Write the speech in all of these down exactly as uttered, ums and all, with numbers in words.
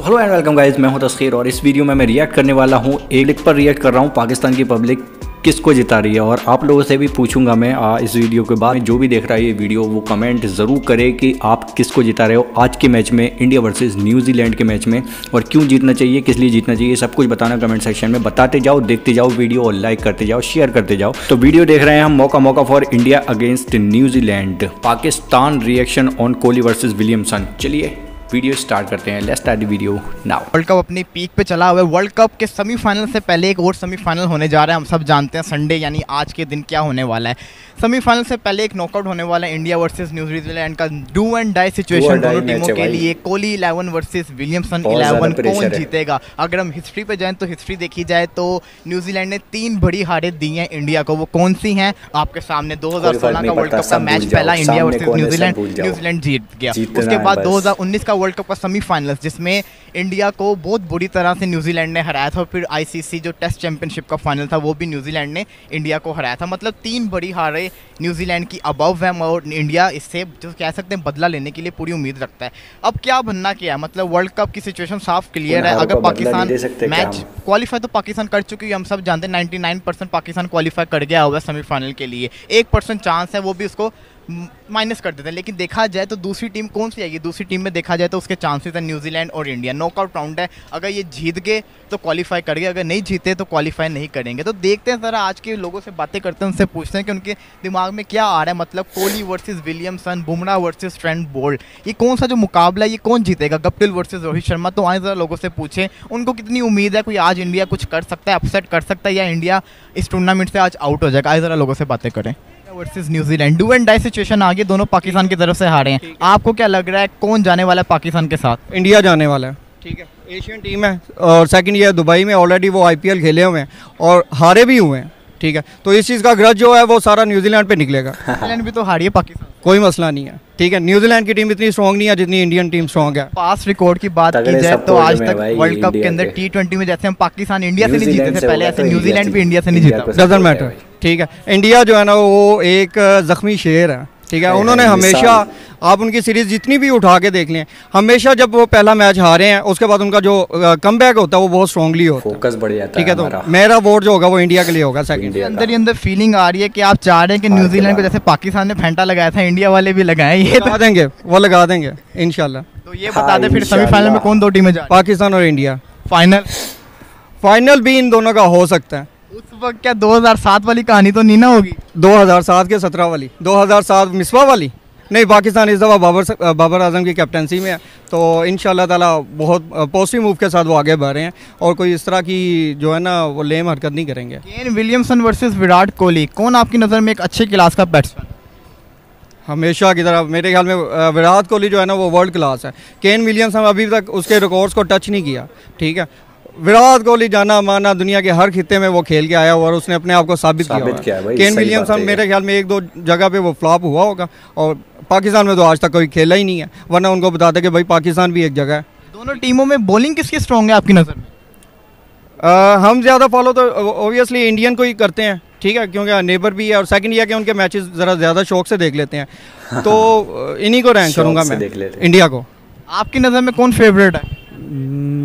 Hello and welcome guys, मैं हूं तस्खीर और इस वीडियो में मैं रिएक्ट करने वाला हूं, एक लिख पर रिएक्ट कर रहा हूं पाकिस्तान की पब्लिक किसको जिता रही है। और आप लोगों से भी पूछूंगा मैं आ, इस वीडियो के बाद जो भी देख रहा है ये वीडियो वो कमेंट ज़रूर करे कि आप किसको जिता रहे हो आज के मैच में, इंडिया वर्सेस न्यूजीलैंड के मैच में, और क्यों जीतना चाहिए, किस लिए जीतना चाहिए, सब कुछ बताना कमेंट सेक्शन में। बताते जाओ, देखते जाओ वीडियो और लाइक करते जाओ, शेयर करते जाओ। तो वीडियो देख रहे हैं हम, मौका मौका for India against New Zealand, Pakistan reaction on Kohli versus Williamson. चलिए वीडियो स्टार्ट करते हैं, let's start the video now. World cup अपनी पीक पे चला हुआ है। वर्ल्ड कप के सेमीफाइनल से पहले एक और सेमीफाइनल होने जा रहा है। हम सब जानते हैं संडे यानी आज के दिन क्या होने वाला है। सेमीफाइनल से पहले एक नॉकआउट होने वाला है इंडिया वर्सेस न्यूजीलैंड का। डू एंड डाई सिचुएशन दोनों टीमों के लिए। Kohli eleven versus Williamson eleven, कौन जीतेगा? अगर हम हिस्ट्री पे जाएँ तो हिस्ट्री देखी जाए तो न्यूजीलैंड ने तीन बड़ी हारें दी हैं इंडिया को। वो कौन सी हैं? आपके सामने दो हज़ार सोलह का वर्ल्ड कप का मैच पहला इंडिया वर्सेज न्यूजीलैंड, न्यूजीलैंड जीत गया। उसके बाद दो हज़ार उन्नीस का वर्ल्ड कप का सेमीफाइनल्स जिसमें इंडिया को बहुत बुरी तरह से न्यूजीलैंड ने हराया था। फिर आईसीसी जो टेस्ट चैंपियनशिप का फाइनल था वो भी न्यूजीलैंड ने इंडिया को हराया था। मतलब तीन बड़ी हारें न्यूजीलैंड की अबव है और इंडिया इससे जो कह सकते हैं बदला लेने के लिए पूरी उम्मीद रखता है। अब क्या बनना क्या है, मतलब वर्ल्ड कप की सिचुएशन साफ क्लियर है। अगर पाकिस्तान मैच क्वालिफाई तो पाकिस्तान कर चुकी है, हम सब जानते हैं ninety nine percent Pakistan qualify कर गया हुआ है सेमीफाइनल के लिए। एक परसेंट चांस है वो भी उसको माइनस कर देते हैं। लेकिन देखा जाए तो दूसरी टीम कौन सी आएगी, दूसरी टीम में देखा जाए तो उसके चांसेस हैं न्यूजीलैंड और इंडिया। नॉकआउट राउंड है, अगर ये जीत गए तो क्वालिफाई कर गए, अगर नहीं जीते तो क्वालिफाई नहीं करेंगे। तो देखते हैं ज़रा, आज के लोगों से बातें करते हैं, उनसे पूछते हैं कि उनके दिमाग में क्या आ रहा है। मतलब Kohli versus Williamson, Bumrah versus Trent Boult, ये कौन सा जो मुकाबला है ये कौन जीतेगा? Guptill versus Rohit Sharma. तो आए ज़रा लोगों से पूछें उनको कितनी उम्मीद है कोई आज इंडिया कुछ कर सकता है, अपसेट कर सकता है, या इंडिया इस टूर्नामेंट से आज आउट हो जाएगा। आए ज़रा लोगों से बातें करें। Versus New Zealand do and die situation आ गई, दोनों पाकिस्तान की तरफ से हारे हैं। आपको क्या लग रहा है कौन जाने वाला है पाकिस्तान के साथ? इंडिया जाने वाला है, ठीक है, एशियन टीम है और सेकंड ईयर दुबई में ऑलरेडी वो आईपीएल खेले हुए हैं और हारे भी हुए हैं, ठीक है। तो इस चीज़ का ग्रज जो है वो सारा न्यूजीलैंड पे निकलेगा। न्यूजीलैंड भी तो हारी है पाकिस्तान, कोई मसला नहीं है, ठीक है। न्यूजीलैंड की टीम इतनी स्ट्रांग नहीं है जितनी इंडियन टीम स्ट्रांग है। पास रिकॉर्ड की बात की जाए तो आज तक वर्ल्ड कप के अंदर टी ट्वेंटी में जैसे हम पाकिस्तान इंडिया से नहीं जीते थे पहले, ऐसे न्यूजीलैंड भी इंडिया से नहीं जीता। डजंट मैटर, ठीक है। इंडिया जो है ना वो एक जख्मी शेर है, ठीक है। उन्होंने हमेशा, आप उनकी सीरीज़ जितनी भी उठा के देख लें, हमेशा जब वो पहला मैच हारे हैं उसके बाद उनका जो कमबैक होता है वो बहुत स्ट्रांगली होता है, फोकस बढ़ जाता है, ठीक है। तो मेरा वोट जो होगा वो इंडिया के लिए होगा। सेकंड अंदर ही अंदर फीलिंग आ रही है कि आप चाह रहे हैं कि न्यूजीलैंड को जैसे पाकिस्तान ने फेंटा लगाया था इंडिया वाले भी लगाएं। ये लगा देंगे, वो लगा देंगे इंशाल्लाह। तो ये बता दें फिर सेमीफाइनल में कौन दो टीमें जाएंगी? पाकिस्तान और इंडिया। फाइनल? फाइनल भी इन दोनों का हो सकता है। उस वक्त क्या दो हज़ार सात वाली कहानी तो नहीं ना होगी? दो हज़ार सात के सत्रह वाली, दो हज़ार सात मिसबा वाली नहीं। पाकिस्तान इस दफ़ा बाबर बाबर आजम की कैप्टनसी में है तो इंशाल्लाह ताला बहुत पॉजिटिव मूव के साथ वो आगे बढ़ रहे हैं और कोई इस तरह की जो है ना वो लेम हरकत नहीं करेंगे। Kane Williamson versus Virat Kohli, कौन आपकी नज़र में एक अच्छे क्लास का बैट्समैन? हमेशा की तरह मेरे ख्याल में विराट कोहली जो है ना वो वर्ल्ड क्लास है। केन विलियमसन अभी तक उसके रिकॉर्ड्स को टच नहीं किया, ठीक है। विराट कोहली जाना माना दुनिया के हर खिते में वो खेल के आया हुआ और उसने अपने आप को साबित, साबित किया, किया। केन विलियमसन मेरे ख्याल में एक दो जगह पे वो फ्लॉप हुआ होगा और पाकिस्तान में तो आज तक कोई खेला ही नहीं है, वरना उनको बताते कि भाई पाकिस्तान भी एक जगह है। दोनों टीमों में बॉलिंग किसकी स्ट्रॉन्ग है आपकी नज़र में? आ, हम ज़्यादा फॉलो तो ओबियसली इंडियन को ही करते हैं, ठीक है, क्योंकि नेबर भी है और सेकंड ईयर के उनके मैचेस ज़रा ज़्यादा शौक से देख लेते हैं। तो इन्हीं को रैंक करूँगा मैं, इंडिया को। आपकी नज़र में कौन फेवरेट है?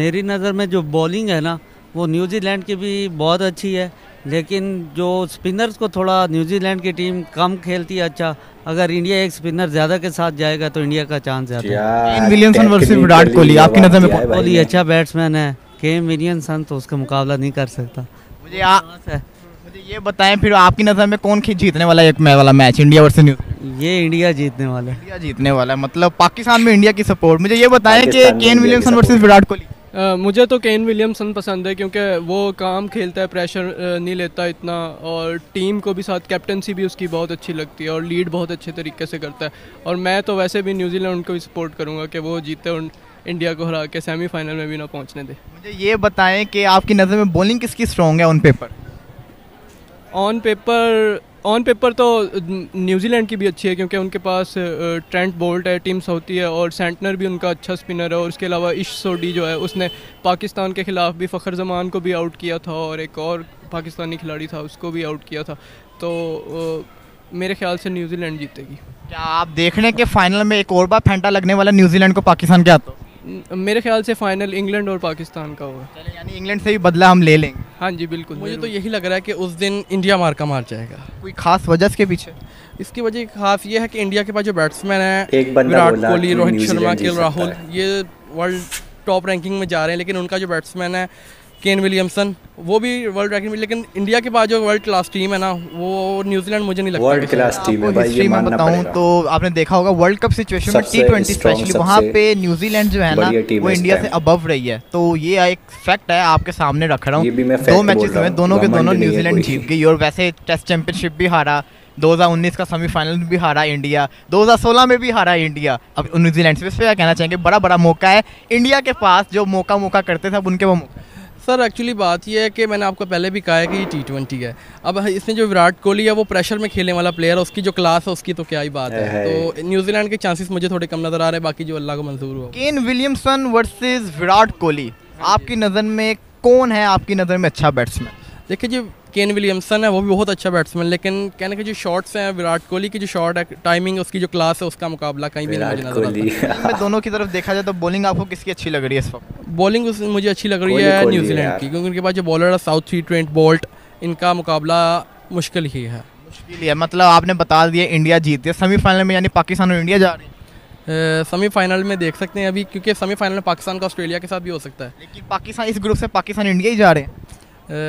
मेरी नज़र में जो बॉलिंग है ना वो न्यूजीलैंड की भी बहुत अच्छी है, लेकिन जो स्पिनर्स को थोड़ा न्यूजीलैंड की टीम कम खेलती है। अच्छा, अगर इंडिया एक स्पिनर ज़्यादा के साथ जाएगा तो इंडिया का चांस ज़्यादा है। विलियमसन वर्सेस विराट कोहली, आपकी नज़र में? कोहली अच्छा बैट्समैन है, केन विलियमसन तो उसका मुकाबला नहीं कर सकता। मुझे मुझे ये बताएं फिर आपकी नज़र में कौन जीतने वाला एक वाला मैच इंडिया वर्सेस न्यूजीलैंड? ये इंडिया जीतने वाला है। इंडिया जीतने वाला है, मतलब पाकिस्तान में इंडिया की सपोर्ट। मुझे ये बताएं कि Kane Williamson versus Virat Kohli? uh, मुझे तो केन विलियमसन पसंद है क्योंकि वो काम खेलता है, प्रेशर नहीं लेता इतना और टीम को भी साथ, कैप्टनसी भी उसकी बहुत अच्छी लगती है और लीड बहुत अच्छे तरीके से करता है। और मैं तो वैसे भी न्यूजीलैंड को भी सपोर्ट करूँगा कि वो जीते और इंडिया को हरा के सेमीफाइनल में भी ना पहुँचने दे। मुझे ये बताएँ कि आपकी नज़र में बॉलिंग किसकी स्ट्रॉन्ग है on paper? On paper on paper तो न्यूजीलैंड की भी अच्छी है क्योंकि उनके पास ट्रेंट बोल्ट है, टीम साउथी है और सेंटनर भी उनका अच्छा स्पिनर है। और उसके अलावा इश सोडी जो है उसने पाकिस्तान के ख़िलाफ़ भी फ़खर जमान को भी आउट किया था और एक और पाकिस्तानी खिलाड़ी था उसको भी आउट किया था। तो मेरे ख्याल से न्यूजीलैंड जीतेगी। क्या आप देख रहे हैं कि फाइनल में एक और बार फेंटा लगने वाला न्यूजीलैंड को पाकिस्तान के हाथों? मेरे ख्याल से फाइनल इंग्लैंड और पाकिस्तान का होगा। चलिए यानी इंग्लैंड से भी बदला हम ले लेंगे। हाँ जी बिल्कुल। मुझे तो यही लग रहा है कि उस दिन इंडिया मार्का मार जाएगा। कोई खास वजह इसके पीछे? इसकी वजह खास ये है कि इंडिया के पास जो बैट्समैन है विराट कोहली, रोहित शर्मा, के एल राहुल, ये वर्ल्ड टॉप रैंकिंग में जा रहे हैं, लेकिन उनका जो बैट्समैन है केन विलियमसन वो भी वर्ल्ड रैंकिंग में, लेकिन इंडिया के पास जो वर्ल्ड क्लास टीम है ना वो न्यूजीलैंड मुझे नहीं लगता वर्ल्ड क्लास टीम है भाई। ये मानना पड़ेगा। तो आपने देखा होगा वर्ल्ड कप सिचुएशन में टी ट्वेंटी स्पेशली वहाँ पे न्यूजीलैंड जो है ना वो इंडिया से अबव रही है, तो ये एक फैक्ट है आपके सामने रख रहा हूँ। दो मैचेस में दोनों के दोनों न्यूजीलैंड जीत गई और वैसे टेस्ट चैंपियनशिप भी हारा, दो हज़ार उन्नीस का सेमीफाइनल भी हारा इंडिया, दो हज़ार सोलह में भी हारा इंडिया। अब न्यूजीलैंड से क्या कहना चाहेंगे? बड़ा बड़ा मौका है इंडिया के पास, जो मौका मौका करते थे अब उनके वो मौका। सर एक्चुअली बात यह है कि मैंने आपको पहले भी कहा है कि ये टी ट्वेंटी है, अब इसमें जो विराट कोहली है वो प्रेशर में खेलने वाला प्लेयर है, उसकी जो क्लास है उसकी तो क्या ही बात है, है। तो न्यूजीलैंड के चांसेस मुझे थोड़े कम नज़र आ रहे हैं, बाकी जो अल्लाह को मंजूर हो। Kane Williamson versus Virat Kohli, आपकी नज़र में कौन है आपकी नज़र में अच्छा बैट्समैन? देखिए जी केन विलियमसन है वो भी बहुत अच्छा बैट्समैन, लेकिन कहने के जो शॉट्स हैं विराट कोहली की जो शॉट है टाइमिंग उसकी जो क्लास है उसका मुकाबला कहीं भी नहीं नजर। दोनों की तरफ देखा जाए तो बॉलिंग आपको किसकी अच्छी लग रही है इस वक्त? बॉलिंग मुझे अच्छी लग रही है न्यूजीलैंड की, क्योंकि उनके पास जो बॉलर है साउथ सी ट्रेंट बोल्ट, इनका मुकाबला मुश्किल ही है। मुश्किल है मतलब आपने बता दिया इंडिया जीत है सेमीफाइनल में, यानी पाकिस्तान और इंडिया जा रही है सेमीफाइनल में, देख सकते हैं अभी क्योंकि सेमीफाइनल में पाकिस्तान का ऑस्ट्रेलिया के साथ भी हो सकता है, लेकिन पाकिस्तान इस ग्रुप से पाकिस्तान इंडिया ही जा रहे हैं। Uh,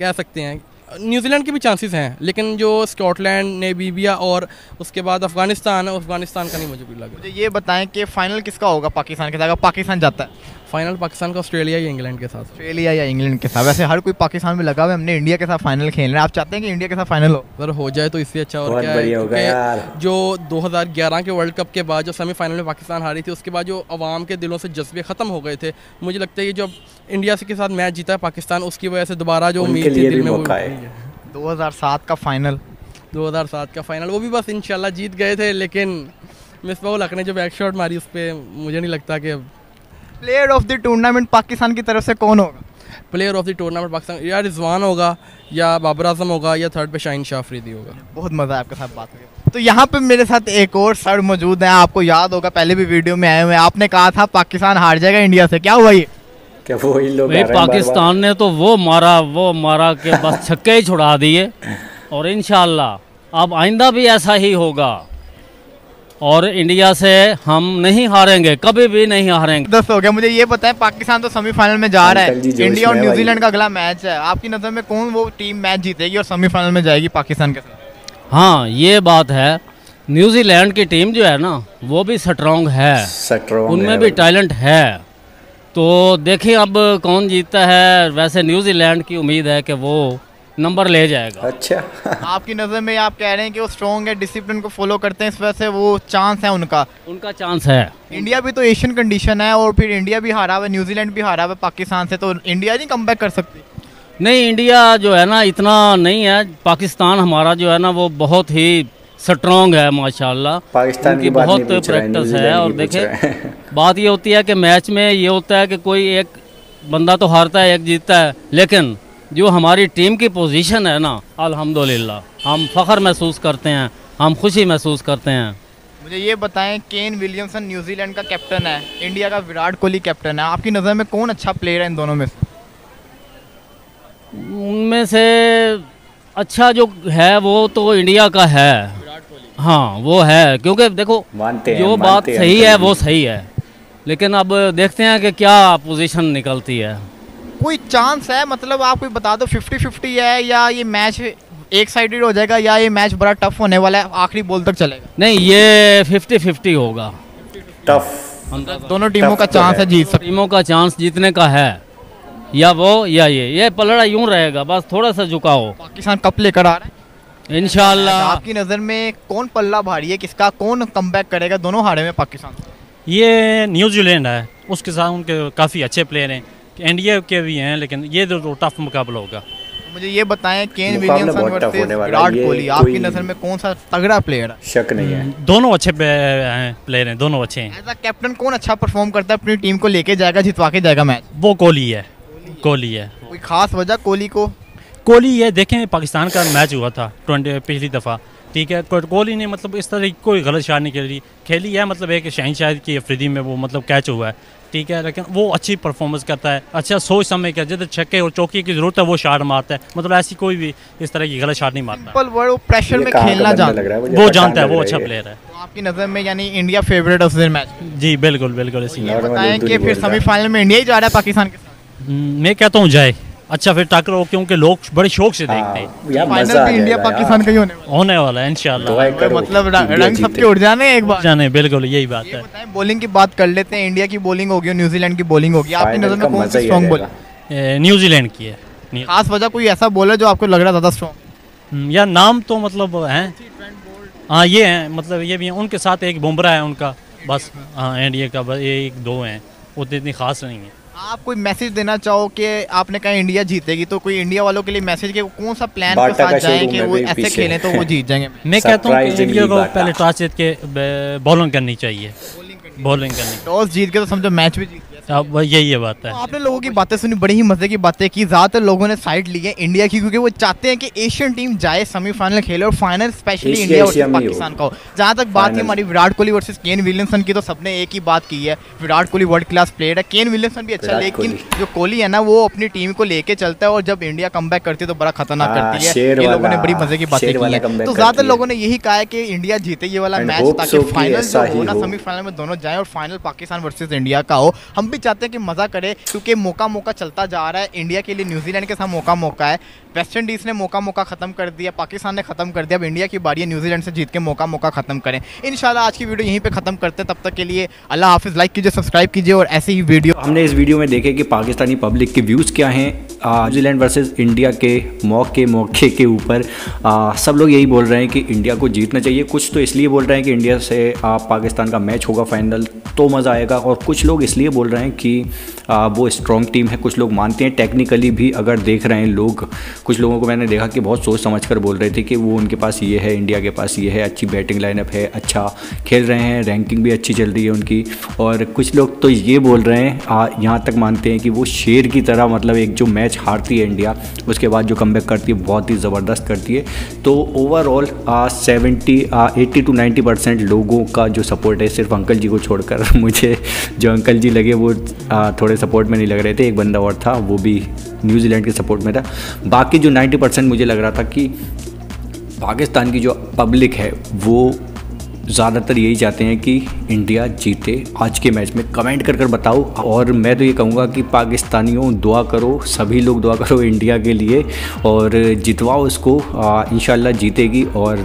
कह सकते हैं न्यूजीलैंड के भी चांसेस हैं, लेकिन जो स्कॉटलैंड, नेमीबिया और उसके बाद अफगानिस्तान है, अफगानिस्तान का नहीं मुझे भी लग रहा। मुझे ये बताएं कि फाइनल किसका होगा पाकिस्तान के साथ? अगर पाकिस्तान जाता है फाइनल पाकिस्तान का ऑस्ट्रेलिया या इंग्लैंड के साथ? ऑस्ट्रेलिया या इंग्लैंड के साथ। वैसे हर कोई पाकिस्तान में लगा हुआ है, हमने इंडिया के साथ फाइनल खेलना है। आप चाहते हैं कि इंडिया के साथ फाइनल हो? अगर हो जाए तो इससे अच्छा और क्या है। जो दो हज़ार ग्यारह के वर्ल्ड कप के बाद जो सेमीफाइनल में पाकिस्तान हारी थी, उसके बाद जो अवाम के दिलों से जज्बे ख़त्म हो गए थे, मुझे लगता है कि जब इंडिया के साथ मैच जीता है पाकिस्तान, उसकी वजह से दोबारा जो उम्मीद दिल में दो हज़ार सात का फाइनल दो हज़ार सात का फाइनल वो भी बस इंशाल्लाह जीत गए थे, लेकिन मिसबाह ने जो बैक शॉट मारी उस पर मुझे नहीं लगता कि। Player of the tournament Pakistan की तरफ से कौन होगा? Player of the tournament Pakistan या रिजवान होगा या बाबर आजम होगा या थर्ड पे शाहीन शाह अफरीदी होगा। बहुत मज़ा है आपके साथ बात करके। तो यहाँ पे मेरे साथ एक और सर मौजूद हैं, आपको याद होगा पहले भी वीडियो में आए हुए, आपने कहा था पाकिस्तान हार जाएगा इंडिया से, क्या हुआ ये? क्या वो ही लोग पाकिस्तान ने तो वो मारा वो मारा के बस छक्के ही छुड़ा दिए, और इंशाल्लाह अब आइंदा भी ऐसा ही होगा और इंडिया से हम नहीं हारेंगे, कभी भी नहीं हारेंगे। दस हो गया। मुझे ये पता है पाकिस्तान तो सेमीफाइनल में जा रहा है, इंडिया और न्यूजीलैंड का अगला मैच है, आपकी नज़र में कौन वो टीम मैच जीतेगी और सेमीफाइनल में जाएगी पाकिस्तान के साथ? हाँ ये बात है, न्यूजीलैंड की टीम जो है ना वो भी स्ट्रॉन्ग है, उनमें भी टैलेंट है, तो देखिए अब कौन जीतता है। वैसे न्यूजीलैंड की उम्मीद है कि वो नंबर ले जाएगा। अच्छा आपकी नज़र में आप कह रहे हैं कि वो स्ट्रॉन्ग है, डिसिप्लिन को फॉलो करते हैं, इस वजह से वो चांस है उनका उनका चांस है। इंडिया भी तो एशियन कंडीशन है और फिर इंडिया भी हारा हुआ, न्यूजीलैंड भी हारा हुआ पाकिस्तान से, तो इंडिया नहीं कम बैक कर सकती? नहीं इंडिया जो है ना इतना नहीं है, पाकिस्तान हमारा जो है ना वो बहुत ही स्ट्रॉन्ग है माशाल्लाह, पाकिस्तान की बहुत प्रैक्टिस है। और देखे बात ये होती है कि मैच में ये होता है कि कोई एक बंदा तो हारता है एक जीतता है, लेकिन जो हमारी टीम की पोजीशन है ना अल्हम्दुलिल्लाह हम फ़ख्र महसूस करते हैं, हम खुशी महसूस करते हैं। मुझे ये बताएं केन विलियमसन न्यूजीलैंड का कैप्टन है, इंडिया का विराट कोहली कैप्टन है, आपकी नज़र में कौन अच्छा प्लेयर है इन दोनों में से? उनमें से अच्छा जो है वो तो इंडिया का है विराट कोहली। हाँ वो है, क्योंकि देखो मानते जो मानते बात सही है वो सही है, लेकिन अब देखते हैं कि क्या पोजीशन निकलती है। कोई चांस है मतलब आप कोई बता दो फिफ्टी फिफ्टी है, या ये मैच एक साइडेड हो जाएगा या ये मैच बड़ा टफ होने वाला है आखिरी बॉल तक चलेगा? नहीं ये फिफ्टी फिफ्टी होगा, टफ दोनों टीमों का चांस है जीत सकती, टीमों का चांस जीतने का है, या वो या ये ये पलड़ा यूं रहेगा बस थोड़ा सा झुकाओ। पाकिस्तान कप लेकर आ रहा है इंशाल्लाह। आपकी नज़र में कौन पल्ला भारी है, किसका कौन कमबैक करेगा? दोनों हारे में पाकिस्तान, ये न्यूजीलैंड है उसके साथ उनके काफ़ी अच्छे प्लेयर हैं, इंडिया के भी हैं, लेकिन ये तो टफ मुकाबला होगा। मुझे ये बताएं Kane Williamson versus Virat Kohli, आपकी नज़र में कौन सा तगड़ा प्लेयर है? शक नहीं है दोनों अच्छे प्लेयर हैं, दोनों अच्छे हैं। ऐसा कैप्टन कौन अच्छा परफॉर्म करता है अपनी टीम को लेके जाएगा जितवा के जाएगा मैच? वो कोहली है, कोहली है। कोई खास वजह कोहली को? कोहली है देखें पाकिस्तान का मैच हुआ था ट्वेंटी पिछली दफ़ा, ठीक है, कोहली ने मतलब इस तरह कोई गलत शार नहीं खेली खेली है, मतलब एक शाहीन शाह की अफरीदी में वो मतलब कैच हुआ है, ठीक है, लेकिन वो अच्छी परफॉर्मेंस करता है, अच्छा सोच समझ कर, जिधर छक्के और चौकी की जरूरत है वो शॉट मारता है, मतलब ऐसी कोई भी इस तरह की गलत शॉट नहीं मारता, वो प्रेशर में खेलना जानता है, वो जानता है, वो अच्छा प्लेयर है। आपकी नज़र में यानी India favourite of this match? जी बिल्कुल बिल्कुल। इसी बताएं कि फिर सेमीफाइनल में इंडिया ही जा रहा है पाकिस्तान के साथ? मैं कहता हूँ जाए, अच्छा फिर टक्कर हो, क्योंकि लोग बड़े शौक से देखते हैं, फाइनल भी इंडिया पाकिस्तान का ही होने वाला है इंशाल्लाह, मतलब रंग सबके उड़ जाने एक बार जाने, बिल्कुल यही बात है। बॉलिंग की बात कर लेते हैं, इंडिया की बॉलिंग होगी, न्यूजीलैंड की बॉलिंग होगी, आपकी नज़र में कौन सी स्ट्रॉन्ग बॉलिंग? न्यूजीलैंड की है। खास वजह कोई ऐसा बॉलर जो आपको लग रहा ज़्यादा स्ट्रॉन्ग? यार नाम तो मतलब हैं, हाँ ये हैं, मतलब ये भी हैं, उनके साथ एक बुमराह है उनका, बस हाँ इंडिया का बस ये एक दो हैं, उतनी इतनी खास नहीं है। आप कोई मैसेज देना चाहो कि आपने कहा इंडिया जीतेगी, तो कोई इंडिया वालों के लिए मैसेज के कौन सा प्लान के साथ जाएं कि वो ऐसे खेलें तो वो जीत जाएंगे? मैं कहता हूँ इंडिया को पहले टॉस जीत के बॉलिंग करनी चाहिए, बॉलिंग करनी, टॉस जीत के तो समझो मैच भी जीत गया, यही बात है। आपने लोगों की बातें सुनी, बड़ी ही मजे की बातें की, ज़्यादातर लोगों ने साइड ली है इंडिया की, क्योंकि वो चाहते हैं कि एशियन टीम जाए, सेमीफाइनल खेले और final specially India versus Pakistan का हो। जहाँ तक बात है हमारी Virat Kohli versus Kane Williamson की, तो सबने एक ही बात की है, Virat Kohli world class player है, केन विलियमसन भी अच्छा, लेकिन जो कोहली है ना वो अपनी टीम को लेके चलता है और जब इंडिया कम बैक करती है तो बड़ा खतरनाक करती है, ये लोगों ने बड़ी मजे की बातें की है। तो ज़्यादातर लोगों ने यही कहा है कि इंडिया जीते ये वाला मैच, ताकि फाइनल जो हो ना सेमीफाइनल में दोनों जाए और फाइनल पाकिस्तान वर्सेज इंडिया का हो। हम भी चाहते हैं कि मज़ा करे, क्योंकि मौका मौका चलता जा रहा है इंडिया के लिए, न्यूजीलैंड के साथ मौका मौका है, वेस्ट इंडीज़ ने मौका मौका ख़त्म कर दिया, पाकिस्तान ने ख़त्म कर दिया, अब इंडिया की बारी है न्यूजीलैंड से जीत के मौका मौका ख़त्म करें। इंशाल्लाह आज की वीडियो यहीं पे ख़त्म करते हैं, तब तक के लिए अल्लाह हाफिज़, लाइक कीजिए, सब्सक्राइब कीजिए, और ऐसे ही वीडियो हमने इस वीडियो में देखे कि पाकिस्तानी पब्लिक के व्यूज़ क्या हैं न्यूजीलैंड वर्सेस इंडिया के मौके मौके के ऊपर। सब लोग यही बोल रहे हैं कि इंडिया को जीतना चाहिए, कुछ तो इसलिए बोल रहे हैं कि इंडिया से आ, पाकिस्तान का मैच होगा फाइनल तो मज़ा आएगा, और कुछ लोग इसलिए बोल रहे हैं कि आ, वो स्ट्रॉन्ग टीम है, कुछ लोग मानते हैं टेक्निकली भी अगर देख रहे हैं लोग, कुछ लोगों को मैंने देखा कि बहुत सोच समझ कर बोल रहे थे कि वो उनके पास ये है, इंडिया के पास ये है, अच्छी बैटिंग लाइनअप है, अच्छा खेल रहे हैं, रैंकिंग भी अच्छी चल रही है उनकी, और कुछ लोग तो ये बोल रहे हैं यहाँ तक मानते हैं कि वो शेर की तरह, मतलब एक जो मैच हारती है इंडिया उसके बाद जो कमबैक करती है बहुत ही ज़बरदस्त करती है। तो overall seventy eighty to ninety percent लोगों का जो सपोर्ट है, सिर्फ अंकल जी को छोड़कर, मुझे जो अंकल जी लगे वो आ, थोड़े सपोर्ट में नहीं लग रहे थे, एक बंदा और था वो भी न्यूजीलैंड के सपोर्ट में था, बाकी जो नाइन्टी परसेंट मुझे लग रहा था कि पाकिस्तान की जो पब्लिक है वो ज़्यादातर यही चाहते हैं कि इंडिया जीते। आज के मैच में कमेंट कर कर बताओ, और मैं तो ये कहूँगा कि पाकिस्तानियों दुआ करो, सभी लोग दुआ करो इंडिया के लिए और जितवाओ उसको, इंशाल्लाह जीतेगी और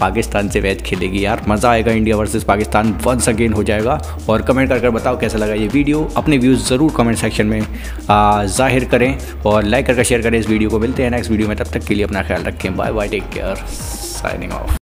पाकिस्तान से मैच खेलेगी। यार मज़ा आएगा, India versus Pakistan once again हो जाएगा। और कमेंट कर कर बताओ कैसा लगा ये वीडियो, अपने व्यूज़ ज़रूर कमेंट सेक्शन में जाहिर करें और लाइक करके शेयर करें इस वीडियो को। मिलते हैं नेक्स्ट वीडियो में, तब तक के लिए अपना ख्याल रखें, bye bye, take care, signing of.